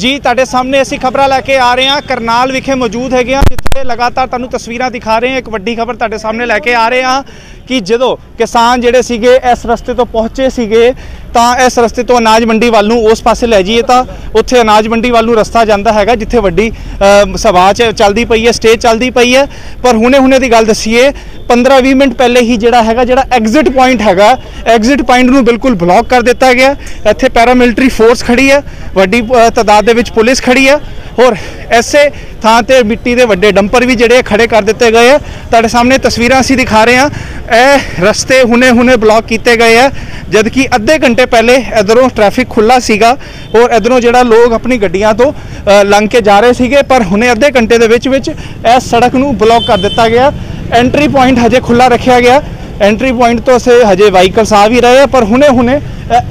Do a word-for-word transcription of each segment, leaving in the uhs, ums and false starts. जी तुहाडे सामने असीं खबरां लैके आ रहे हैं करनाल विखे मौजूद है जिथे लगातार तुहानूं तस्वीरां दिखा रहे हैं। एक वड्डी खबर तुहाडे सामने लैके आ रहे हैं कि जदों किसान जिहड़े सीगे इस रस्ते तो पहुंचे सीगे तो इस रस्ते तो अनाज मंडी वालू उस पासे लै जाइए तो उत्थे अनाज मंडी वालू रस्ता जाता है जिथे वड्डी सभा चलती पई है, स्टेज चलती पई है। पर हुणे हुणे दी गल दसीए पंद्रह बीस मिनट पहले ही जिहड़ा हैगा जिहड़ा एग्जिट पॉइंट हैगा एग्जिट पॉइंट नूं बिल्कुल ब्लॉक कर दिता गया। इत्थे पैरामिलिट्री फोर्स खड़ी है, वड्डी तादाद दे विच पुलिस खड़ी है और ऐसे थां ते मिट्टी के वड्डे डंपर भी जिहड़े खड़े कर दिते गए हैं। तुहाडे सामने तस्वीरां असीं दिखा रहे हैं, ए रस्ते हुणे हुणे ब्लॉक किए गए हैं जबकि अद्धे घंटे पहले इधरों ट्रैफिक खुला सीगा और इधरों जिहड़ा लोग अपनी गड्डियां तो लंघ के जा रहे सीगे पर हुणे अद्धे घंटे दे विच विच इस सड़क नूं ब्लॉक कर दिता गया। एंट्री पॉइंट हजे खुला रखा गया, एंट्री पॉइंट तो असे हजे वाहीकल्स आ भी रहे हैं पर हुणे हुणे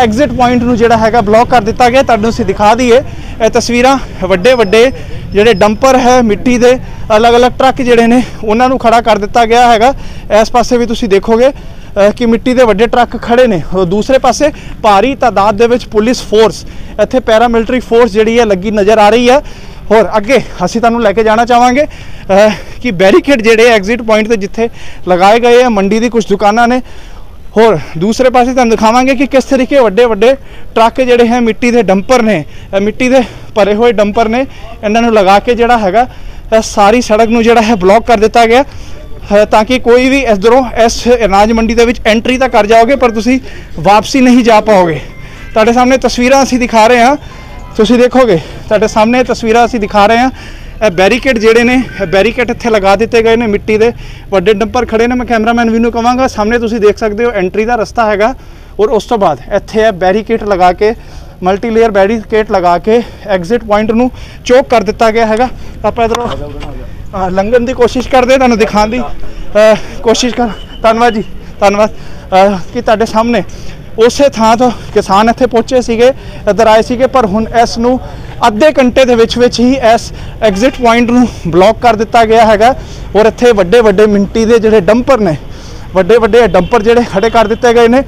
एग्जिट पॉइंट नूं जिहड़ा हैगा ब्लॉक कर दिता गया। तुहानूं असीं दिखा दईए ये तस्वीरां वड्डे वड्डे जिहड़े डंपर है मिट्टी दे अलग अलग ट्रक जिहड़े ने उन्हां नूं खड़ा कर दिता गया हैगा। इस पासे भी तुसीं देखोगे कि मिट्टी दे वड्डे ट्रक खड़े ने, दूसरे पासे भारी तादाद दे विच पुलिस फोर्स इत्थे पैरामिलिट्री फोर्स जिहड़ी है लगी नज़र आ रही है। और अगे असीं तुहानूं लैके जाना चाहांगे कि बैरीकेड जिहड़े एग्जिट पॉइंट ते जिथे लगाए गए हैं, मंडी दी कुछ दुकानां ने और दूसरे पासे तुहानूं दिखावांगे कि किस तरीके वड्डे वड्डे ट्रक जिहड़े हैं मिट्टी दे डंपर ने मिट्टी दे भरे हुए डंपर ने इन्हां नूं लगा के जिहड़ा हैगा सारी सड़क नूं जिहड़ा है ब्लॉक कर दिता गया ताकि कोई भी इधरों इस अनाज मंडी दे विच एंट्री तो कर जाओगे पर तुसीं वापसी नहीं जा पाओगे। तुहाडे सामने तस्वीरां असीं दिखा रहे हैं, तुसीं देखोगे तुहाडे सामने तस्वीरां असीं दिखा रहे हैं। ਇਹ बैरीकेड ਜਿਹੜੇ ਨੇ बैरीकेड ਇੱਥੇ लगा ਦਿੱਤੇ गए ਨੇ, मिट्टी ਦੇ ਵੱਡੇ ਡੰਪਰ ਖੜੇ ਨੇ। मैं कैमरामैन ਵੀ ਨੂੰ ਕਹਾਂਗਾ ਸਾਹਮਣੇ ਤੁਸੀਂ ਦੇਖ ਸਕਦੇ ਹੋ ਐਂਟਰੀ ਦਾ ਰਸਤਾ ਹੈਗਾ और ਉਸ ਤੋਂ ਬਾਅਦ ਇੱਥੇ ਇਹ बैरीकेड लगा के ਮਲਟੀ ਲੇਅਰ बैरीकेड लगा के ਐਗਜ਼ਿਟ ਪੁਆਇੰਟ ਨੂੰ ਚੌਕ ਕਰ ਦਿੱਤਾ ਗਿਆ ਹੈਗਾ। ਆਪਾਂ ਇਧਰੋਂ ਲੰਘਣ ਦੀ ਕੋਸ਼ਿਸ਼ ਕਰਦੇ ਤੁਹਾਨੂੰ ਦਿਖਾਉਣ ਦੀ ਕੋਸ਼ਿਸ਼ ਕਰ ਧੰਨਵਾਦ ਜੀ ਧੰਨਵਾਦ ਕਿ ਤੁਹਾਡੇ ਸਾਹਮਣੇ उस थां तो किसान इत्थे पहुँचे सीगे इधर आए सीगे पर हुण इस नूं अद्धे घंटे दे विच विच ही इस एग्जिट पॉइंट नूं ब्लॉक कर दिता गया हैगा और इत्थे वड्डे वड्डे मिट्टी दे जिहड़े डंपर ने वड्डे वड्डे डंपर जिहड़े खड़े कर दिते गए ने।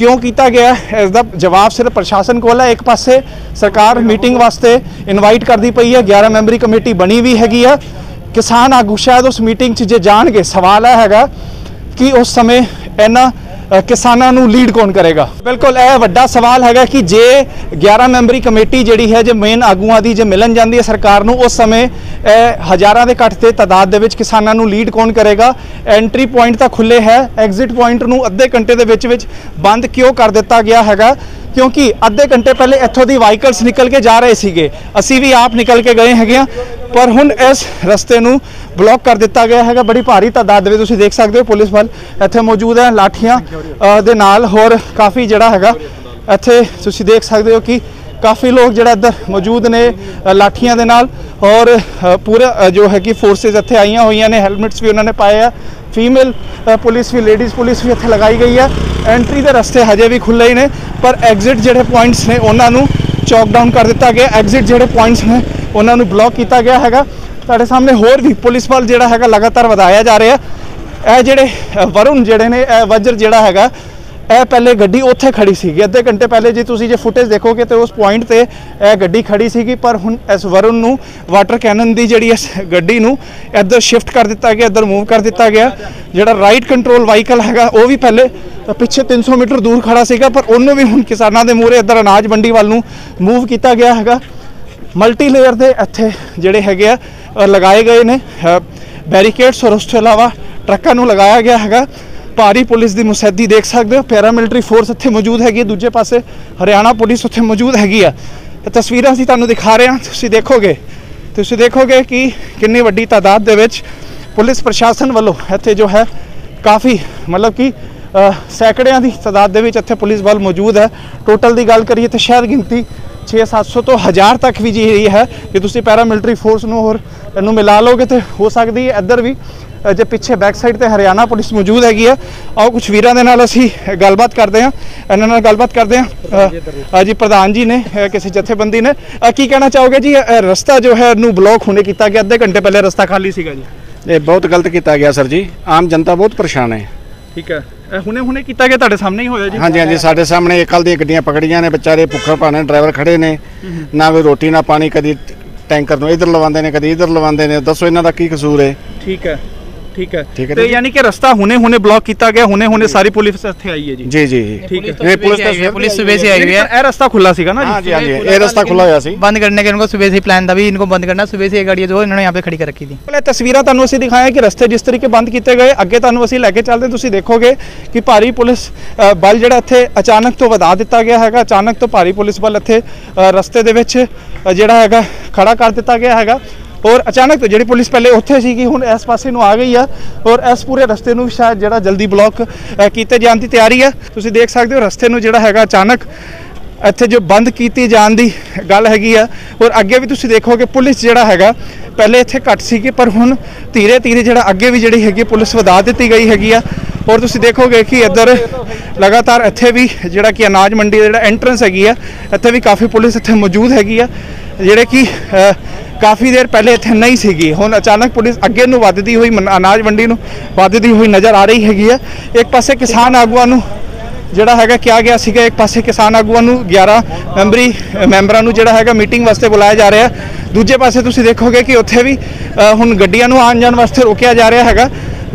क्यों किया गया इसका जवाब सिर्फ प्रशासन को है। एक पासे सरकार मीटिंग वास्ते इनवाइट करती पई है, ग्यारह मैंबरी कमेटी बनी भी हैगी आ, किसान आगू शायद उस मीटिंग च जे जाणगे। सवाल यह हैगा कि उस समय इन्हां किसानों नूं लीड कौन करेगा। बिल्कुल यह वड्डा सवाल हैगा कि जे ग्यारह मैंबरी कमेटी जिहड़ी है जे मेन आगूआं दी जे मिलन जाती है सरकार नूं उस समय हज़ारां दे घट ते तादाद दे विच किसानों नूं लीड कौन करेगा। एंट्री पॉइंट तां खुले है, एग्जिट पॉइंट नूं अद्धे घंटे दे विच विच बंद क्यों कर दिता गया हैगा क्योंकि अद्धे घंटे पहले इत्थों दी वाहीकल्स निकल के जा रहे सीगे, असीं भी आप निकल के गए हैगे पर हुण इस रस्ते नूं ब्लॉक कर दिता गया हैगा। बड़ी भारी तादाद में तुसीं देख सकते हो पुलिस बल इत्थे मौजूद है लाठियां दे नाल होर काफ़ी जिहड़ा हैगा इत्थे तुसीं देख सकते हो कि काफ़ी लोग जिहड़ा इधर मौजूद ने लाठियां दे नाल और पूरा जो है कि फोर्सेज इत्थे आईयां होईयां ने, हैलमेट्स भी उन्होंने पाए आ, फीमेल पुलिस भी लेडीज़ पुलिस भी इत्थे लगाई गई है। एंट्री दे रस्ते हजे भी खुले ही ने पर एग्जिट जिहड़े पॉइंट्स ने उन्हां नूं चॉक डाउन कर दिता गया, एग्जिट जिहड़े पॉइंट्स ने उन्हां नूं ब्लॉक किया गया हैगा। तुहाडे सामने होर भी पुलिस बल जिहड़ा हैगा लगातार वधाया जा रहा है। यह जिहड़े वरुण जिहड़े ने वज्र जिहड़ा हैगा यह पहले गड्डी उत्थे खड़ी सी अद्धे घंटे पहले जी तुसीं जे फुटेज देखोगे तो उस पॉइंट ते यह गड्डी खड़ी सी पर हुण इस वरुण नूं वाटर कैनन दी जिहड़ी इस गड्डी नूं इधर शिफ्ट कर दिता गया, इधर मूव कर दिता गया। जिहड़ा राइट कंट्रोल वाहीकल हैगा वह भी पहले पिछे तीन सौ मीटर दूर खड़ा सीगा पर उन्होंने भी हुण किसानां दे मूहरे इधर अनाज मंडी वाल नूं मूव किया गया हैगा। मल्टी लेयर दे इत्थे जिहड़े हैगे आ लगाए गए ने बैरीकेड्स और उस तो अलावा ट्रकां नूं लगाया गया हैगा। भारी पुलिस की मुसैदी देख सकते हो, पैरामिलिट्री फोर्स इत्थे मौजूद हैगी, दूजे पासे हरियाणा पुलिस उत्थे मौजूद हैगी आ। तस्वीरां असीं तुहानूं दिखा रहे हां, तुसीं देखोगे तुसीं देखोगे कि कितनी वड्डी तादाद दे विच पुलिस प्रशासन वालों इत्थे जो है काफ़ी मतलब कि सैकड़ियां की तादाद दे विच इत्थे पुलिस बल मौजूद है। टोटल की गल करिए तो शायद गिनती छे सत्त सौ तो हज़ार तक भी जी रही है कि तुसीं पैरामिलिट्री फोर्स नूं होर इन्हूं मिला लोगे तो हो सकती है। इधर भी जे पिछे बैक साइड पर हरियाणा पुलिस मौजूद हैगी है। आओ कुछ वीरां दे नाल असीं गलबात करते हैं, इन्हां नाल गलबात करते हैं जी। प्रधान जी ने किसी जथेबंदी ने की कहना चाहोगे जी रस्ता जो है नूं ब्लॉक होने किया गया, अद्धे घंटे पहले रस्ता खाली सीगा जी। ये बहुत गलत किया गया सर जी, आम जनता बहुत परेशान है। ठीक है। हुने हुने कीता गया तुहाडे सामने ही होया जी? हाँ जी हाँ जी, साढ़े सामने एकल दी गड्डियां पकड़ियां ने, बेचारे भुक्खे भाने ड्राइवर खड़े ने, ना कोई रोटी ना पानी, कदी टैंकर नूं इधर लवांदे ने कदी इधर लवांदे ने, दसो इन्हां दा की कसूर है? ठीक है ठीक है, ठीक है। तो यानी कि रास्ता हुने हुने ब्लॉक किया गया, हुने हुने सारी पुलिस इत्थे आई है जी? जी जी ठीक है, पुलिस सुबह से आई हुई है। ये रास्ता खुला सीगा ना? हां जी हां जी, ये रास्ता खुला होया सी, बंद करने के इनको सुबह से प्लान था भी इनको बंद करना, सुबह से ये गाड़ियां जो इन्होंने यहां पे खड़ी कर रखी थी। पहले तस्वीरें ਤੁਹਾਨੂੰ ਅਸੀਂ ਦਿਖਾਇਆ ਕਿ ਰਸਤੇ ਜਿਸ ਤਰੀਕੇ ਬੰਦ ਕੀਤੇ ਗਏ, ਅੱਗੇ ਤੁਹਾਨੂੰ ਅਸੀਂ ਲੈ ਕੇ ਚੱਲਦੇ, ਤੁਸੀਂ ਦੇਖੋਗੇ ਕਿ ਭਾਰੀ ਪੁਲਿਸ ਬਲ ਜਿਹੜਾ ਇੱਥੇ ਅਚਾਨਕ ਤੋਂ ਵਧਾ ਦਿੱਤਾ ਗਿਆ ਹੈਗਾ, ਅਚਾਨਕ ਤੋਂ ਭਾਰੀ ਪੁਲਿਸ ਬਲ ਇੱਥੇ ਰਸਤੇ ਦੇ ਵਿੱਚ ਜਿਹੜਾ ਹੈਗਾ ਖੜਾ ਕਰ ਦਿੱਤਾ ਗਿਆ ਹੈਗਾ। और अचानक तो जी पुलिस पहले उत्थे सी हुण इस पासे नूं आ गई है और इस पूरे रस्ते नूं शायद जरा जल्दी ब्लॉक किए जाने की तैयारी है। तुसी देख सकते हो रस्ते नूं जिहड़ा हैगा अचानक इत्थे जो बंद की जाने की गल हैगी है। और अगे भी तुसी देखो कि पुलिस जिहड़ा हैगा पहले इत्थे घट सी पर हुण धीरे धीरे जिहड़ा अगे भी जिहड़ी हैगी पुलिस वधा दित्ती गई हैगी है। और तुसी देखोगे कि इधर लगातार इत्थे भी जिहड़ा कि अनाज मंडी दा जिहड़ा एंट्रेंस हैगी है, इत्थे भी काफ़ी पुलिस इत्थे मौजूद हैगी है, जिहड़े कि काफ़ी देर पहले इतने नहीं सीगी, हुण अचानक पुलिस अगे नूं वधदी हुई अनाज मंडी नूं वधदी हुई नज़र आ रही हैगी है। एक पासे किसान आगूआं नूं जिहड़ा हैगा क्या गया सीगा, एक पासे किसान आगूआं नूं ग्यारह मैंबरी मैंबरां नूं जिहड़ा हैगा मीटिंग वास्ते बुलाया जा रहा है, दूजे पासे तुसीं देखोगे कि उत्थे भी हुण गड्डियां नूं आउण जाण वास्ते रोकिया जा रहा हैगा,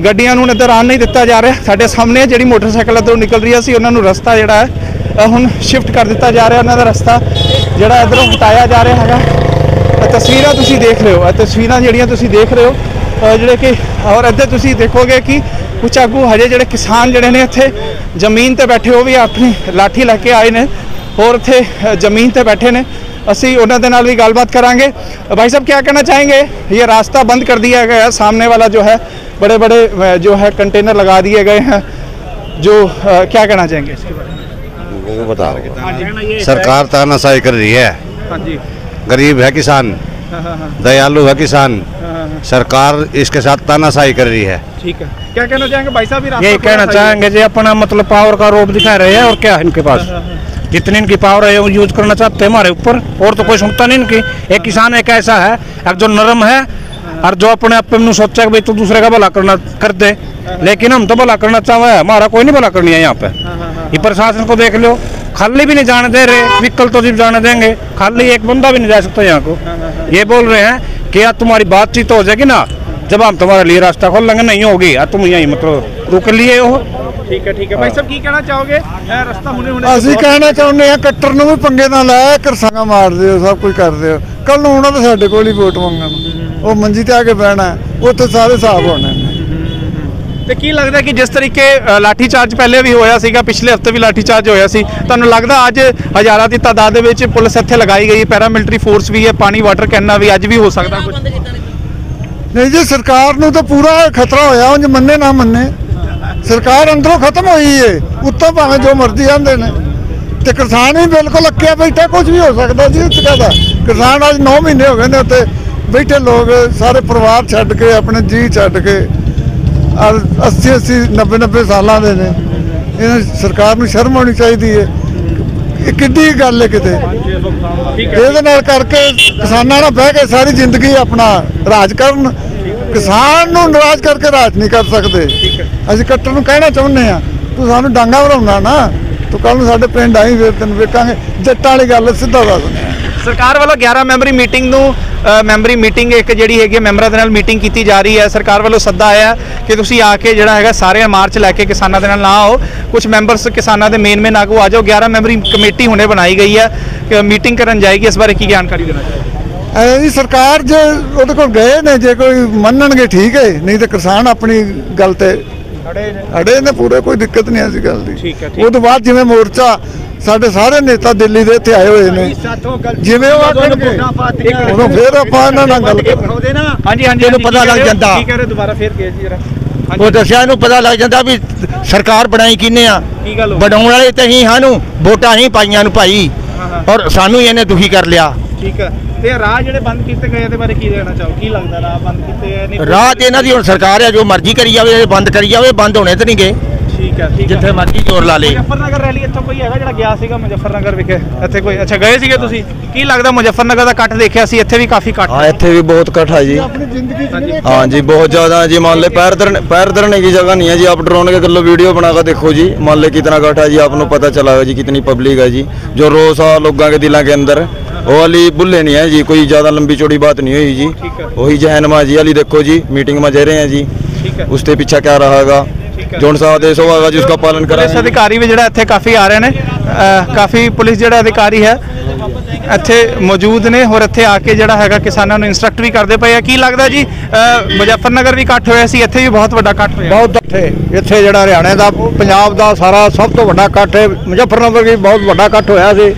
गड्डियां नूं इधर आउण नहीं दित्ता जा रहा। साडे सामने जिहड़ी मोटरसाइकिल इधरों निकल रही सी उहनां नूं रस्ता जिहड़ा है हुण शिफ्ट कर दित्ता जा रहा, उहनां दा रस्ता जिहड़ा इधरों हटाया जा रहा हैगा। तस्वीरें तुसी देख रहे हो, तस्वीरें जिहड़ियां तुसी देख रहे हो जिहड़े कि और इधर तुसी देखोगे कि कुछ आगू हजे जिहड़े किसान जिहड़े ने इत्थे जमीन ते बैठे हो भी अपनी लाठी लैके आए ने और इत्थे जमीन ते बैठे ने, असी उन्हां दे नाल भी गलबात करांगे। भाई साहब क्या कहना चाहेंगे, ये रास्ता बंद कर दिया गया है, सामने वाला जो है बड़े बड़े जो है कंटेनर लगा दिए गए हैं, जो क्या कहना चाहेंगे इसके बारे में? वो बता रहे सरकार तानाशाही कर रही है। हाँ जी, गरीब है किसान, दयालु है किसान, सरकार इसके साथ तानाशाही कर रही है। ठीक है, क्या कहना चाहेंगे भाई साहब? यही कहना चाहेंगे जी, अपना मतलब पावर का रोप दिखा रहे हैं, और क्या है इनके पास, जितनी इनकी पावर है वो यूज करना चाहते हैं हमारे ऊपर, और तो कोई सुनता नहीं इनकी। एक किसान एक ऐसा है एक जो नरम है और जो अपने आप में सोचा कि भाई तू दूसरे का भला करना कर दे, लेकिन हम तो भला करना चाहे, हमारा कोई नहीं भला करनी है यहाँ पे। ये प्रशासन को देख लो, खाली भी नहीं जाने दे रहे, विकल्प तो सिर्फ जाने देंगे, खाली एक बंदा भी नहीं जा सकता यहाँ को। ये बोल रहे हैं कि यार तुम्हारी बातचीत हो जाएगी ना, जब हम तुम्हारे लिए रास्ता खोल लेंगे, नहीं होगी यार, तुम यही मतलब रुक लिए हो। ठीक है ठीक है, भाई साहब की कहना चाहोगे? रास्ता हुने हुने असं कहना चाहते हैं कट्टर नूं भी पंगे ना लाया, करसांगा मार दे सब कुछ कर दे, कल नूं उहनां तां साडे कोल ही वोट मंगण, वो मंजी ते आके बहना, उत्थे सारे हिसाब होणे। तो की लगता कि जिस तरीके लाठीचार्ज पहले भी होया सीगा, पिछले हफ्ते भी लाठीचार्ज होया सी, तुहानू लगता अज हज़ारां दी तादाद विच पुलिस इत्थे लगाई गई, पैरामिलिट्री फोर्स भी है, पानी वाटर कैना भी, अज भी हो सकता कुछ? नहीं जी, सरकार नू तो पूरा खतरा होया, उंज मन्ने ना मन्ने, सरकार अंदरों खत्म होई है, उत्तों भावें जो मर्जी आंदे ने, ते किसान भी बिल्कुल अक्किया बैठा, कुछ भी हो सकता जी उत्थे दा। किसान अज नौ महीने हो गए ने उत्थे बैठे, लोग सारे परिवार छड्ड के अपने जी छड्ड के अस्सी अस्सी नब्बे नब्बे साल के ने, इन्हें सरकार में शर्म आनी चाहिए है, कि गल है कितने ये करके किसानों ने बह के सारी जिंदगी अपना राज कर, किसान नाराज करके राज नहीं कर सकते। अस कट्टर कहना चाहते हैं तू सानू डांगा भरा ना, तू कल साढ़े पिंड आई फिर तेन वेखा, जट्टां वाली गल सीधा दस। सरकार वालों ग्यारह मैंबरी मीटिंग नू मैंबरी मीटिंग एक जी है मैंबर के मीटिंग की जा रही है, सरकार वालों सद्दा आया कि तुसी आके जड़ा है सारे मार्च लैके किसानों के ना आओ, कुछ मैंबरस किसानों के मेन मेन आगू आ जाओ, ग्यारह मैंबरी कमेटी हुणे बनाई गई है, मीटिंग करन जाएगी, इस बारे की जानकारी देना चाहिए? सरकार जो उहदे कोल गए ने, जे कोई मन्नणगे ठीक है, नहीं तो किसान अपनी गल ते अड़े ने पूरे, कोई दिक्कत नहीं इस गल दी। उस तो बाद जिवें मोर्चा साढ़े सारे नेता दिल्ली दे इत्थे आए हुए हैं, जिवें ओह आखणगे उहनूं फिर आपां इन्हां नाल गल करांदे ना। हां जी हां जी, इहनूं पता लग जांदा, की कह रहे दोबारा फिर कह जी जरा, ओह दस्सिआ इहनूं पता लग जांदा भी सरकार बनाई किने आ, बनाउण वाले ते ही हानूं वोटां ही पाईआं नूं भाई, और सानूं इहने दुखी कर लिया। ठीक है, ते राह जिहड़े बंद कीते गए दे बारे की कहना चाहो, की लगदा राह बंद कीते? राह ते इहनां दी हुण सरकार है जो मर्जी करी जावे, बंद करी जावे, बंद होणे ते नहीं गए। ਠੀਕ ਹੈ ਠੀਕ ਹੈ ਜਿੱਥੇ ਮਰਜ਼ੀ ਜ਼ੋਰ ਲਾ ਲੇ। ਮੁਜ਼ੱਫਰਨਗਰ ਰੈਲੀ ਇੱਥੋਂ ਕੋਈ ਹੈਗਾ ਜਿਹੜਾ ਗਿਆ ਸੀਗਾ ਮੁਜ਼ੱਫਰਨਗਰ ਵਿਖੇ ਇੱਥੇ ਕੋਈ? ਅੱਛਾ ਗਏ ਸੀਗੇ ਤੁਸੀਂ, ਕੀ ਲੱਗਦਾ ਮੁਜ਼ੱਫਰਨਗਰ ਦਾ ਇਕੱਠ ਦੇਖਿਆ ਸੀ ਇੱਥੇ ਵੀ ਕਾਫੀ ਇਕੱਠ? ਹਾਂ ਇੱਥੇ ਵੀ ਬਹੁਤ ਇਕੱਠ ਹੈ ਜੀ ਆਪਣੀ ਜ਼ਿੰਦਗੀ ਚ। ਹਾਂ ਜੀ ਬਹੁਤ ਜ਼ਿਆਦਾ ਜੀ, ਮੰਨ ਲੈ ਪੈਰ ਧਰਨ ਪੈਰ ਧਰਨੇ ਦੀ ਜਗ੍ਹਾ ਨਹੀਂ ਹੈ ਜੀ। ਆਪ ड्रोन के कल वीडियो बना कर देखो जी, मान ले कितना इकट्ठा है जी, आपको पता चला है जी कितनी पब्लिक है जी, जो रोस है लोगों के दिलों के अंदर। वो अली बुल्ले नहीं है जी, कोई ज़्यादा लंबी चौड़ी बात नहीं हुई जी, वही जहनमा जी अली देखो जी मीटिंग में जा रहे हैं जी, उसके पीछे क्या रहेगा जोन सा आदेश होगा जी उसका पालन करें। अधिकारी भी जो इतने काफ़ी आ रहे हैं, काफ़ी पुलिस जो अधिकारी है ਇੱਥੇ ਮੌਜੂਦ ਨੇ और ਇੱਥੇ ਆ ਕੇ ਜਿਹੜਾ ਹੈਗਾ ਕਿਸਾਨਾਂ ਨੂੰ ਇੰਸਟ੍ਰਕਟ ਵੀ ਕਰਦੇ ਪਏ ਆ। ਕੀ ਲੱਗਦਾ ਜੀ ਮੁਜ਼ੱਫਰਨਗਰ ਵੀ ਇਕੱਠ ਹੋਇਆ ਸੀ, ਇੱਥੇ ਵੀ ਬਹੁਤ ਵੱਡਾ ਇਕੱਠ ਹੋਇਆ? ਬਹੁਤ ਇੱਥੇ ਇੱਥੇ ਜਿਹੜਾ ਹਰਿਆਣੇ ਦਾ ਪੰਜਾਬ ਦਾ ਸਾਰਾ ਸਭ ਤੋਂ ਵੱਡਾ ਇਕੱਠ ਹੈ, ਮੁਜ਼ੱਫਰਨਗਰ ਵੀ ਬਹੁਤ ਵੱਡਾ ਇਕੱਠ ਹੋਇਆ ਸੀ।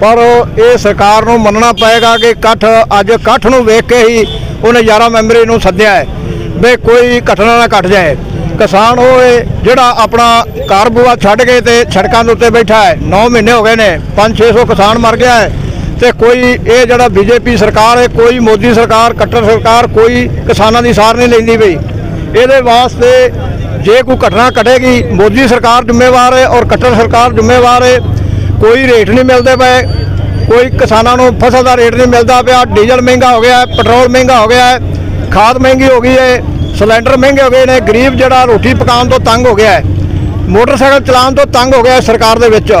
ਪਰ ਇਹ ਸਰਕਾਰ ਨੂੰ ਮੰਨਣਾ ਪਏਗਾ ਕਿ ਇਕੱਠ ਅੱਜ ਇਕੱਠ ਨੂੰ ਵੇਖ ਕੇ ਹੀ ਉਹਨੇ ਯਾਰਾਂ ਮੈਂਬਰੀ ਨੂੰ ਸੱਦਿਆ ਹੈ ਵੀ ਕੋਈ ਘਟਨਾ ਨਾ ਘਟ ਜਾਏ। ਕਿਸਾਨ ਹੋਏ ਜਿਹੜਾ ਆਪਣਾ ਕਾਰਬੂਆ ਛੱਡ ਕੇ ਤੇ ਸੜਕਾਂ ਦੇ ਉੱਤੇ ਬੈਠਾ ਹੈ, ਨੌ ਮਹੀਨੇ ਹੋ ਗਏ ਨੇ, ਪੰਜ ਛੇ ਸੌ ਕਿਸਾਨ ਮਰ ਗਿਆ ਹੈ। तो कोई ये जड़ा बीजेपी सरकार है, कोई मोदी सरकार, कट्टर सरकार कोई किसानों की सार नहीं लेंदी पई। ये वास्ते जे कोई घटना घटेगी मोदी सरकार जिम्मेवार है और कट्टर सरकार जिम्मेवार है। कोई रेट नहीं मिलते पे, कोई किसानों को फसल का रेट नहीं मिलता पाया। डीजल महंगा हो गया है, पेट्रोल महंगा हो गया है, खाद महंगी हो गई है, सिलेंडर महंगे हो गए हैं, गरीब जड़ा रोटी पकाने तो तंग हो गया है, मोटरसाइकिल चलाने तो तंग हो गया है सरकार दे विच।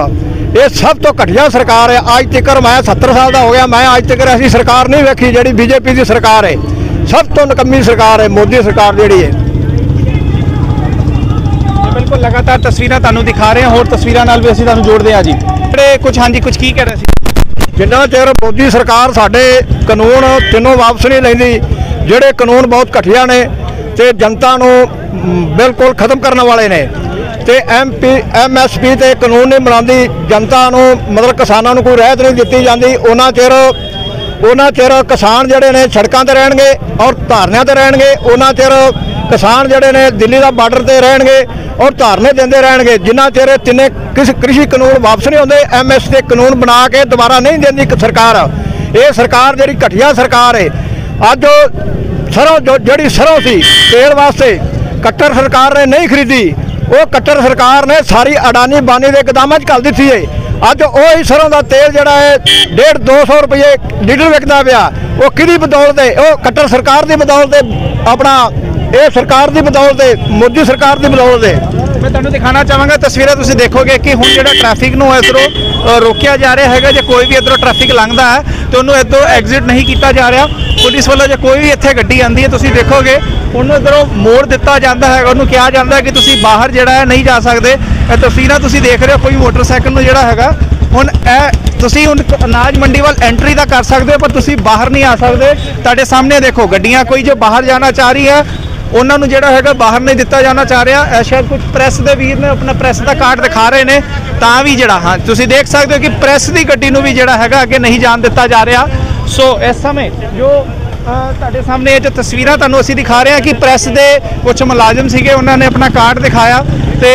ये सब तो घटिया सरकार है। आज तक मैं सत्तर साल का हो गया, मैं आज तक ऐसी सरकार नहीं वेखी जी बीजेपी की सरकार है, सब तो नकम्मी सरकार है मोदी सरकार जी है। बिल्कुल लगातार तस्वीरें तुहानूं दिखा रहे हैं, होर तस्वीरों नाल भी असीं तुहानूं जोड़दे हां जी। कुछ हाँ जी कुछ की कह रहे सी? जिन्ना चिर मोदी सरकार साडे कानून तीनों वापस नहीं लैंदी, जिहड़े कानून बहुत घटिया ने ते जनता नूं बिल्कुल खत्म करने वाले ने, तो M P M S P तो कानून नहीं बनाती, जनता को मतलब किसानों को कोई राहत नहीं दी जाती। उन्ना चिर उन्ना चिर किसान जोड़े ने सड़कों पर रहने और धरनों पर रहने, उन्ना चिर किसान जोड़े ने दिल्ली का बार्डर पर रहने और धरने देंदे रहने, जिन्ना चिर तिने किसी कृषि कानून वापस नहीं आते। एम एस पी कानून बना के दोबारा नहीं देंदी सरकार। ये सरकार जी घटिया सरकार है। अज सरों जी सरों सी तेल वास्ते कट्टर सरकार ने नहीं खरीदी, वो कट्टर सरकार ने सारी अडानी बानी के गोदामां च घल दित्ती है। अज वही सरों का तेल जिहड़ा है डेढ़ दो सौ रुपये लीटर विकदा पिया, वो किहदी बदौलत है? वो कट्टर सरकार की बदौलत है, अपना ये सरकार की बदौलत है, मोदी सरकार की बदौलत है। मैं तुहानू दिखाना चाहांगा तस्वीरें, तुसीं देखोगे कि हुण जिहड़ा ट्रैफिक नूं इधरों रोकिया जा रहा है। जे कोई भी इधरों ट्रैफिक लंघदा है तो उन्होंने इधरों एग्जिट नहीं किया जा रहा। पुलिस वालों जो कोई भी इत्थे गड्डी आंदी है तुसीं देखोगे उन्होंने इधरों मोड़ दिता जाता है, उन्होंने कहा जाता है कि तुसीं बाहर जिहड़ा है नहीं जा सकते। तस्वीरां तुसीं देख रहे हो, कोई मोटरसाइकिल नूं जिहड़ा हैगा हुण ए तुसीं हुण अनाज मंडी वाल एंट्री तां कर सकदे हो पर तुसीं बाहर नहीं आ सकदे। तुहाडे सामने देखो गड्डियां कोई जो बाहर जाना चाह रही है उन्होंने जोड़ा है बाहर नहीं दिता जाना चाह रहा। शायद कुछ प्रैस के वीर ने अपना प्रैस का कार्ड दिखा रहे हैं तो भी जोड़ा हाँ तुम देख सकते हो कि प्रैस की गड्डी में भी जोड़ा है अगे नहीं जान दिता जा रहा। सो इस समय जो तुहाडे सामने जो तस्वीर तुहानूं असीं दिखा रहे हैं कि प्रैस के कुछ मुलाजम सीगे उन्होंने अपना कार्ड दिखाया तो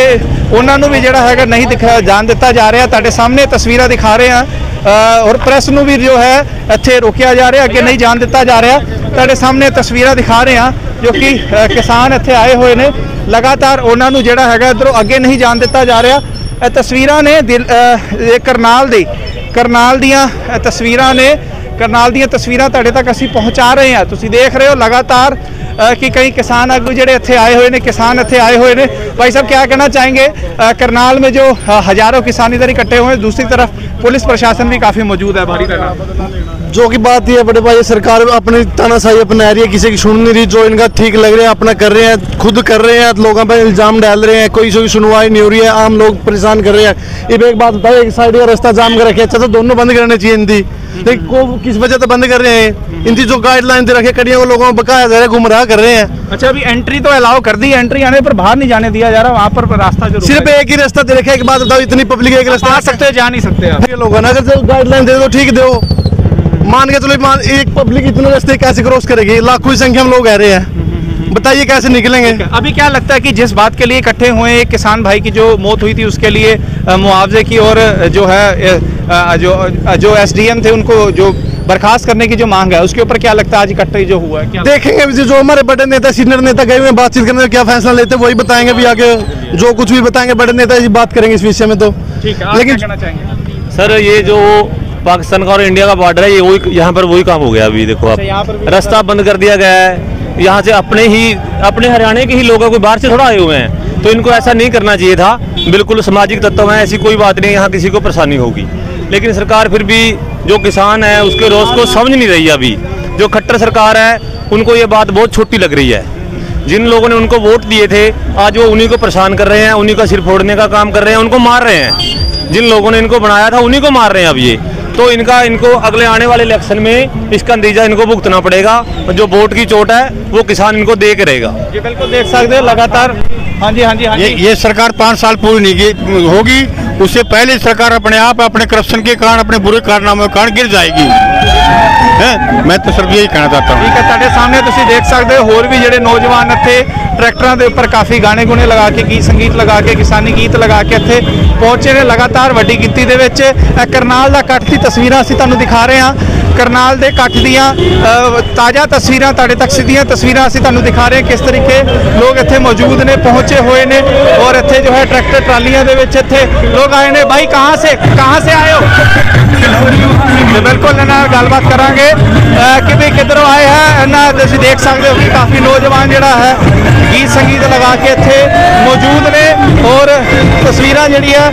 उन्होंने भी जोड़ा है नहीं दिखा जान दिता जा रहा। तुहाडे सामने तस्वीर दिखा रहे हैं और प्रैस में भी जो है इत्थे रोकिया जा रहा, अगे नहीं जान दिता जा रहा। तुहाडे सामने तस्वीर दिखा रहे हैं जो कि किसान इत्थे आए हुए ने, लगातार उन्होंने जोड़ा है इधरों अगे नहीं जान दिता जा रहा। तस्वीर ने दिल करनाल दी करनाल दियाँ तस्वीर ने करनाल दियाँ तस्वीर तुहाडे तक असीं पहुँचा रहे हैं। तुसीं देख रहे हो लगातार कि कई किसान आगू जोड़े इत्थे आए हुए हैं, किसान इत्थे आए हुए हैं। भाई साहब क्या कहना चाहेंगे, करनाल में जो हज़ारों किसान इधर इकट्ठे हुए हैं, दूसरी तरफ पुलिस प्रशासन भी काफ़ी मौजूद है भारी तरह, जो कि बात यह है बड़े भाई सरकार अपनी तानाशाही अपना रही है, किसी की सुन नहीं रही, जो इनका ठीक लग रहा है अपना कर रहे हैं, खुद कर रहे हैं, लोगों पर इल्ज़ाम डाल रहे हैं, कोई कोई सुनवाई नहीं हो रही है, आम लोग परेशान कर रहे हैं। ये एक बात बताइए, एक साइड का रास्ता जाम कर रखे, अच्छा तो दोनों बंद करने चाहिए इनकी, लेकिन को किस वजह से बंद कर रहे हैं? इनकी जो गाइडलाइन दे रखे कड़ियों को लोगों को बकाया जा रहा है, गुमराह कर रहे हैं। अच्छा अभी एंट्री तो अलाउ कर दी, एंट्री आने पर बाहर नहीं जाने दिया जा रहा, वहाँ पर रास्ता जो सिर्फ एक ही रास्ता दे रखा है। एक बात बताओ, इतनी पब्लिक एक रास्ता आ सकते हैं जा नहीं सकते लोगों ने, अगर गाइडलाइन दे दो ठीक दो, मान के चलो मान एक पब्लिक इतने रास्ते कैसे क्रॉस करेगी, लाखों की संख्या में लोग आ रहे हैं, बताइए कैसे निकलेंगे? अभी क्या लगता है कि जिस बात के लिए इकट्ठे हुए एक किसान भाई की जो मौत हुई थी उसके लिए मुआवजे की और जो है जो जो एस डी एम थे उनको जो बर्खास्त करने की जो मांग है उसके ऊपर क्या लगता है आज इकट्ठे जो हुआ है? क्या देखेंगे जो हमारे बड़े नेता सीनियर नेता गए हुए बातचीत करने में क्या फैसला लेते हैं वही बताएंगे भी आगे, जो कुछ भी बताएंगे बड़े नेता जी बात करेंगे इस विषय में। तो ठीक है, लेकिन कहना चाहेंगे सर ये जो पाकिस्तान का और इंडिया का बॉर्डर है ये वही यहाँ पर वही काम हो गया। अभी देखो आप रास्ता बंद कर दिया गया है, यहाँ से अपने ही अपने हरियाणा के ही लोग कोई बाहर से थोड़ा आए हुए हैं, तो इनको ऐसा नहीं करना चाहिए था। बिल्कुल सामाजिक तत्व है, ऐसी कोई बात नहीं यहाँ किसी को परेशानी होगी, लेकिन सरकार फिर भी जो किसान है उसके रोष को समझ नहीं रही है। अभी जो खट्टर सरकार है उनको ये बात बहुत छोटी लग रही है। जिन लोगों ने उनको वोट दिए थे आज वो उन्हीं को परेशान कर रहे हैं, उन्हीं का सिर फोड़ने का काम कर रहे हैं, उनको मार रहे हैं। जिन लोगों ने इनको बनाया था उन्हीं को मार रहे हैं अब ये, तो इनका इनको अगले आने वाले इलेक्शन में इसका नतीजा इनको भुगतना पड़ेगा। जो वोट की चोट है वो किसान इनको दे के रहेगा। ये बिल्कुल देख सकते हैं लगातार। हाँ जी हाँ जी हाँ जी, ये सरकार पाँच साल पूरी नहीं की होगी, उससे पहले सरकार अपने आप अपने करप्शन के कारण अपने बुरे कारनामों के कारण गिर जाएगी है। मैं तो सर यही कहना चाहता हूँ। ठीक है, साढ़े सामने तुसी देख सकते हो होर भी जिहड़े नौजवान इत्थे ट्रैक्टरों के उपर काफ़ी गाने गुने लगा के गीत संगीत लगा के किसानी गीत लगा के इत्थे पहुँचे ने लगातार वड्डी गिनती दे विच। करनाल दा कट दी तस्वीरां असीं तुहानूं दिखा रहे हाँ, करनाल दे कट दियाँ ताज़ा तस्वीरां तुहाडे तक सीधियां तस्वीरां असीं तुहानूं दिखा रहे हैं किस तरीके लोग इत्थे मौजूद ने पहुँचे हुए ने और इत्थे जो है ट्रैक्टर ट्रालियां दे विच इत्थे लोग आए ने। भाई कहाँ से कहाँ से आए हो? बिल्कुल इन्हां नाल गलबात करांगे कि भी किधरों आए हैं। इन्हां तुसीं देख सकदे हो कि काफ़ी नौजवान जिहड़ा है गीत संगीत लगा के इत्थे मौजूद ने और तस्वीरां जिहड़ी है।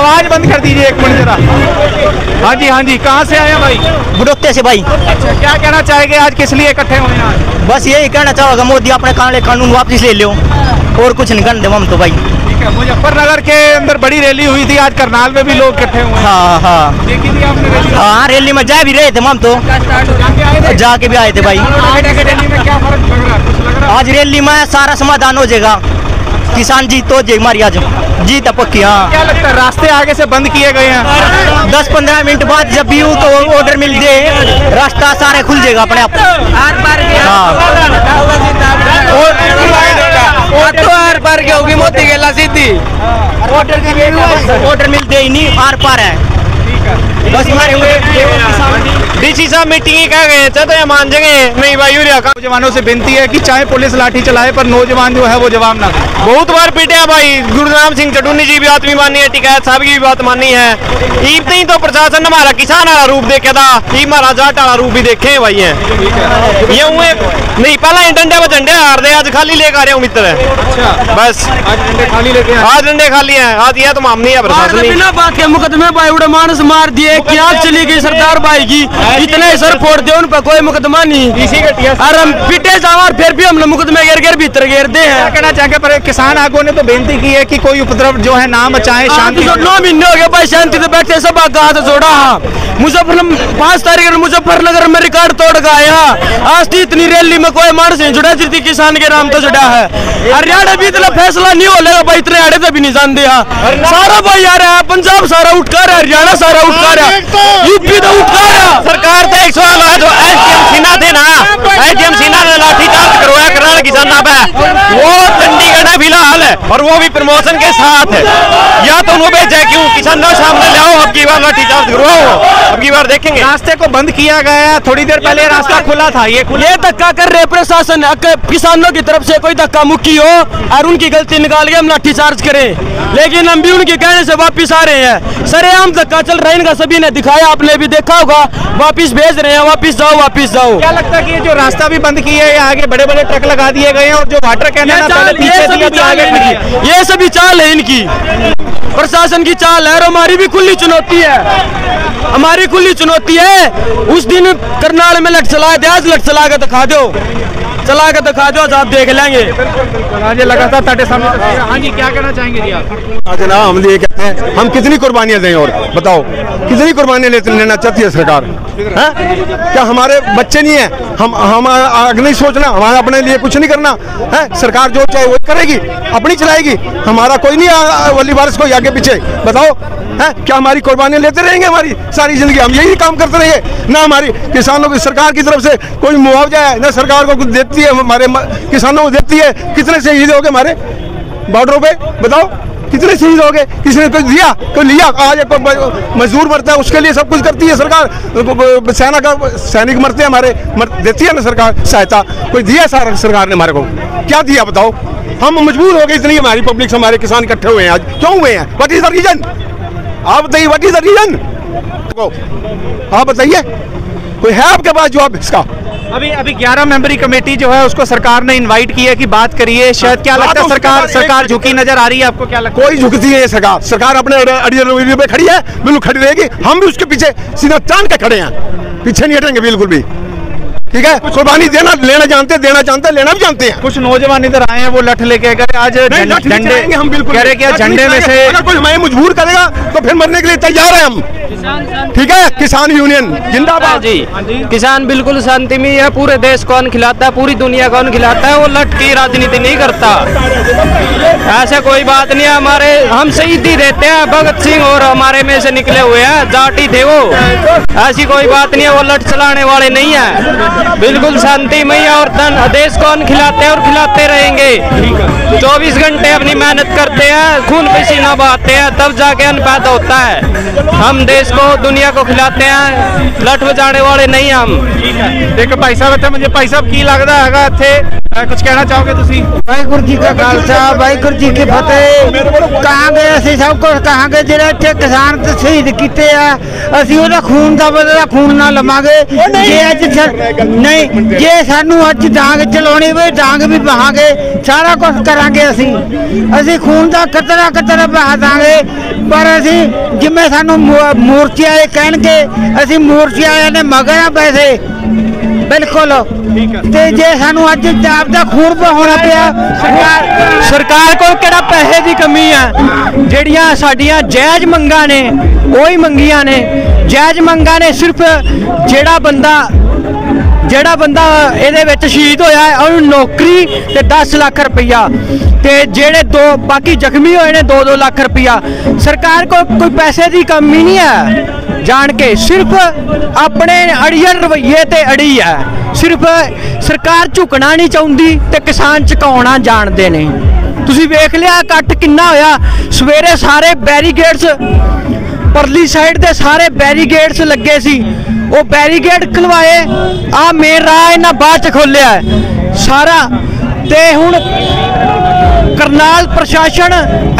आवाज़ बंद कर दीजिए एक मिनट जरा। हाँ जी हाँ जी, कहाँ से आए हैं भाई? बुढ़ोते से भाई। अच्छा, क्या कहना चाहेंगे आज किस लिए इकट्ठे हुए हैं? बस यही कहना चाहोगे मोदी अपने काले कानून वापस ले लो और कुछ नहीं करने दें हम तो भाई। मुजफ्फरनगर के अंदर बड़ी रैली हुई थी, आज करनाल में भी लोग इकट्ठे हुए। हाँ हाँ देखी थी आपने रैली? हाँ रैली में जा भी रहे थे हम तो, जाके भी आए थे भाई। आज रैली में सारा समाधान हो जाएगा, किसान जीत हो जाएगी हमारी आज जीत पक्की। हाँ क्या लगता है रास्ते आगे से बंद किए गए हैं? दस पंद्रह मिनट बाद जब भी तो ऑर्डर मिल जाए रास्ता सारा खुल जाएगा अपने आप। आर पार की होगी मोती गला सीधी, ऑर्डर मिलते ही नहीं आर पार है। बस डीसी साहब मीटिंग कह गए थे तो ये मान जाएंगे नहीं भाई। यूरिया का नौजवानों से विनती है कि चाहे पुलिस लाठी चलाए पर नौजवान जो है वो जवाब ना दे। बहुत बार पीटे हैं भाई, गुरुराम सिंह चटूनी जी भी आदमी मानी है, टिकैत साहब की भी बात मानी है। ईब नहीं तो प्रशासन ने हमारा किसान वाला रूप देखा था, ईब हमारा जाट वाला रूप भी देखे है भाई। है ये हुए नहीं पहला डंडे पर झंडे हार दे, आज खाली लेकर आ रहे हो मित्र है। बस आज डंडे खाली है, आज यह तो मामनी है प्रशासन। मुकदमे भाई उड़े मानस मार दिए, क्या चली गई सरदार भाई की, इतने सर फोड़ दिए उन पर कोई मुकदमा नहीं। इसी अरे हम पिटे जावर फिर भी हम मुकदमे घेर घेर भीतर घेरते हैं। कहना चाहेंगे पर किसान आगो ने तो बेनती की है कि कोई उपद्रव जो है ना मचाए, शांति। नौ महीने हो गए भाई शांति से बैठे, सब हाथ जोड़ा। मुजफ्फर पांच तारीख को मुजफ्फरनगर में रिकॉर्ड तोड़ का आया, आज की इतनी रैली में कोई मानस नहीं जुड़ा जितनी किसान के नाम तो जुड़ा है। हरियाणा भी इतना फैसला नहीं हो लेगा भाई, इतने आड़े तो भी नहीं जानते। सारा भाई आ रहा है, पंजाब सारा उठकार है, हरियाणा सारा उठकार है, यूपी तो उठकार है। सरकार तो एक सवाल है जो एस डी एम सिन्हा थे ना, एस डी एम सिन्हा ने लाठीचार्ज करवाया करना किसानों पर, वो चंडीगढ़ है फिलहाल है और वो भी प्रमोशन के साथ है। या तो उनको भेजा क्यों किसानों सामने लाओ, अब की बार लाठीचार्ज करवाओ, अब की बार देखेंगे। रास्ते को बंद किया गया, थोड़ी देर पहले रास्ता खुला था, ये खुला। ये धक्का कर रहे प्रशासन, किसानों की तरफ से कोई धक्का मुक्की हो और उनकी गलती निकाल के हम लाठीचार्ज करें, लेकिन हम भी उनके कहने से वापिस आ रहे हैं। सरेआम धक्का चल रहा है इनका, सभी ने दिखाया, आपने भी देखा होगा। वापिस भेज रहे हैं, वापिस जाओ वापिस जाओ। क्या लगता है कि जो रास्ता भी बंद किया है, आगे बड़े बड़े ट्रक लगा दिए गए हैं और जो वाटर कैनल, ये सभी चाल है इनकी, प्रशासन की चाल है। और हमारी भी खुली चुनौती है, हमारी खुली चुनौती है। उस दिन करनाल में लट चलाए थे, आज लट चला के दिखा दो, चला के दिखा दो, आप देख लेंगे। आज लगातार ताटे सामने। हाँ जी, क्या कहना चाहेंगे जी आप? आज ना हम ये कहते हैं, हम कितनी कुर्बानियां दें और बताओ कितनी कुर्बानियां लेते लेना चाहती है सरकार है? क्या हमारे बच्चे नहीं है? हम हम आगे नहीं सोचना, हमारा अपने लिए कुछ नहीं करना है? सरकार जो चाहे वो करेगी, अपनी चलाएगी, हमारा कोई नहीं वाली बारिश को आगे पीछे बताओ है? क्या हमारी कुर्बानियां लेते रहेंगे हमारी सारी जिंदगी? हम यही काम करते रहेंगे ना? हमारी किसानों की सरकार की तरफ से कोई मुआवजा है ना, सरकार को कुछ देती है हमारे किसानों को देती है। कितने शहीद हो गए हमारे बॉर्डरों पे बताओ, कितने शहीद हो गए, किसने तो दिया, कोई लिया। आज एक मजदूर मरता है उसके लिए सब कुछ करती है सरकार, सेना का सैनिक मरते हैं हमारे, मर, देती है ना सरकार सहायता, कोई दिया सारा सरकार ने हमारे को, क्या दिया बताओ। हम मजबूर हो गए, इतनी हमारी पब्लिक, हमारे किसान इकट्ठे हुए हैं आज, क्यों हुए हैं, व्हाट इज द रीजन, आप बताइए व्हाट इज द रीजन, आप बताइए, कोई है आपके पास जवाब इसका। अभी अभी ग्यारह मेंबरी कमेटी जो है उसको सरकार ने इनवाइट किया है कि बात करिए, शायद क्या लगता है सरकार सरकार झुकी नजर आ रही है आपको, क्या लगता है? कोई झुकती है सरकार, सरकार अपने अड़ियल पे खड़ी है, बिल्कुल खड़ी रहेगी, हम भी उसके पीछे सीधा तान के खड़े हैं, पीछे नहीं हटेंगे बिल्कुल भी, ठीक है। कुर्बानी देना लेना जानते हैं, देना जानते हैं, लेना भी जानते हैं। कुछ नौजवान इधर आए हैं वो लठ लेके गए, आज झंडे हम बिल्कुल कह रहे क्या, झंडे में से अगर कोई हमें मजबूर करेगा तो फिर मरने के लिए तैयार है हम, ठीक है। किसान यूनियन जिंदाबाद जी, किसान बिल्कुल शांति में है। पूरे देश कौन खिलाता है, पूरी दुनिया कौन खिलाता है, वो लठ की राजनीति नहीं करता, ऐसा कोई बात नहीं है। हमारे हम शहीदी देते हैं, भगत सिंह और हमारे में से निकले हुए हैं, जाटी थे वो, ऐसी कोई बात नहीं है, वो लठ चलाने वाले नहीं है, बिल्कुल शांति मई और धन देश कौन खिलाते हैं और खिलाते रहेंगे। चौबीस घंटे अपनी मेहनत करते हैं, खून पसीना बहाते हैं, तब जाके अन्न पैदा होता है। हम देश को दुनिया को खिलाते हैं, लठ बजाने वाले नहीं हम। देखो भाई साहब, इतना मुझे भाई साहब की लगता है इतने कुछ कहना चाहोगे तुसी? वाहिगुरु जी का खालसा वाहिगुरु जी की फतेह। कहाँ गए असि सब कुछ, कहाँ गए जिहड़े इत्थे किसान शहीद किए आ, असि उहदा खून दा बदला खून नाल लवांगे। जे अज नहीं जे सानू अज डांग चलाउणी वे डांग भी बहांगे, सारा कुछ करांगे, असि असि खून दा कतरा कतरा बहा दांगे। पर असि जिम्मे सानू मोर्चे वाले कहणगे असि मोर्चे वालियां ने मगर आ पैसे बिल्कुल। ते जे सानू अज जाब दा खून बहाउणा पिया, सरकार सरकार कोल किहड़ा पैसे दी कमी है, जेड़ियां साडियां जायज मंगां ने ओही मंगियां ने, जायज मंगां ने। सिर्फ जेड़ा बंदा जेड़ा बंदा एहदे विच शहीद होया है उन्हें नौकरी ते दस लाख रुपया, ते जेड़े दो बाकी जख्मी होए ने दो दो लाख रुपया। सरकार को कोई पैसे दी कमी नहीं है, जान के सिर्फ अपने अड़ियल रवैये ते अड़ी है, सिर्फ सरकार झुकना नहीं चाहती ते किसान झुकाउणा जानते ने। तुसीं वेख लिया इकट्ठ किन्ना होया सवेरे, सारे बैरीगेड्स परली साइड ते सारे बैरीगेड्स लगे सी, वो बैरीगेड खुलवाए, आ मेन राह इन्हां बाद च खोलिया है सारा। ते हुण करनाल प्रशासन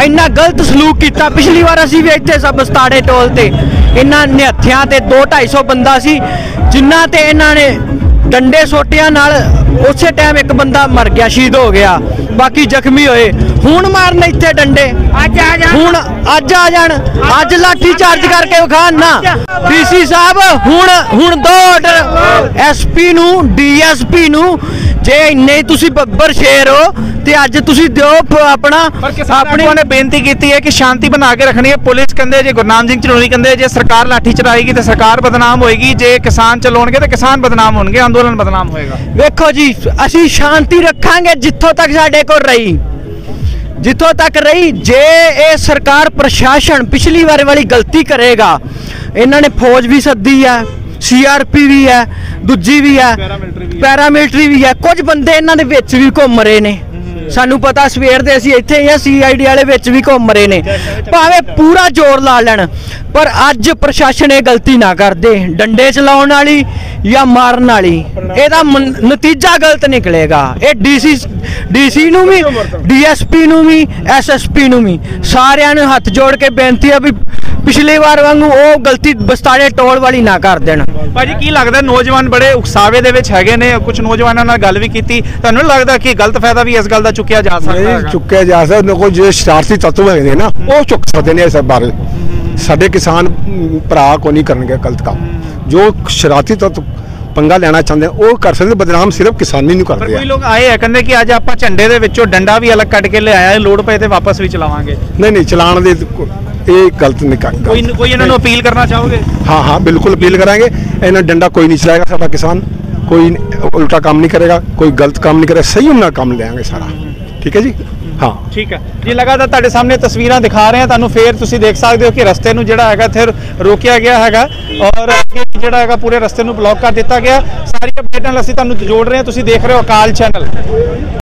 इन्ना गलत सलूक किया, पिछली बार असीं वी इत्थे सब मस्ताड़े टोल ते इन्हां निहत्थियां ते दो ढाई सौ बंदा सी, जिन्हां ते इन्हां ने डंडे सोटियां नाल उसे टाइम एक बंदा मर गया, शहीद हो गया, बाकी जख्मी होए। हूँ मारन इत्थे डंडे, हूँ अज आ जान, अज लाठी चार्ज करके विखान ना। डीसी साहब हूँ हूँ दो ऑर्डर एसपी नू डीएसपी नू, जे इन्ने तुसी बब्बर शेर हो ते अज तुसी दिओ अपना। अपने ने बेनती कीती है कि शांति बना के रखनी है, पुलिस कहंदे जे गुरनाम सिंह चलोनी कहंदे जे सरकार लाठी चलाएगी तो सरकार बदनाम होएगी, जे किसान चलाउणगे तो किसान बदनाम होणगे, अंदोलन बदनाम होएगा। वेखो जी असीं शांति रखांगे जिथों तक साडे कोल रही जिथों तक रही। जे ये सरकार प्रशासन पिछली बार वाली गलती करेगा, इन्हां ने फौज भी सद्दी है, सी आर पी भी है, दूजी भी है, पैरामिलिट्री भी है, कुछ बंदे इन्हां दे विच भी घुम रहे ने, सानू पता सवेर दे असीं इत्थे ही आ, सी आई डी वाले विच भी घुम रहे ने, भावें पूरा जोर ला लैण। पर अज प्रशासन ये गलती ना करदे, डंडे चलाउण वाली या मारन वाली एदा नतीजा गलत निकलेगा। ये डीसी डीसी नू भी डीएसपी नू भी एसएसपी नू भी सारियां नू हथ जोड़ के बेनती है भी पिछली बार वांगू वो गलती बस्ताड़े टोल वाली ना कर देन। भाजी की लगता नौजवान बड़े उकसावे दे विच हैगे ने, कुछ नौजवानों नाल गल भी कीती, तुहानू लगता कि गलत फायदा भी इस गल दा चुकिया जा सकदा है? चुकिया जा सकदा, कोई जो शरारती तत्व है ना वो चुक सकते हैं। इस बारे साडे किसान भरा को नहीं करनगे गलत काम, जो शरारती तत्व पंगा लेना चाहते हैं वो कर सकते, बदनाम सिर्फ किसानी नूं करदे। कोई लोग आए है कहंदे कि अज आपां झंडे दे विचों डंडा भी अलग कट के लिआया, लोड़ पए ते वापस भी चलावांगे। नहीं नहीं चलाण दे ये गलत नहीं करदा। कोई कोई इन्हां नूं अपील करना चाहोगे? हाँ हाँ बिल्कुल अपील करांगे, इन्हां डंडा कोई नहीं चलाएगा, साडा किसान कोई उल्टा काम नहीं करेगा, कोई गलत काम नहीं करेगा, सही नाल काम लेआंगे सारा, ठीक है जी। हाँ ठीक है जी, लगातार तुहाडे सामने तस्वीरां दिखा रहे हैं तुहानूं, फिर तुसीं देख सकदे हो कि रस्ते नूं जिहड़ा हैगा इत्थे रोकिया गया हैगा और जिहड़ा हैगा पूरे रस्ते नूं ब्लॉक कर दित्ता गया। सारी अपडेटां असीं तुहानूं जोड़ रहे हैं, तुसीं देख रहे हो अकाल चैनल।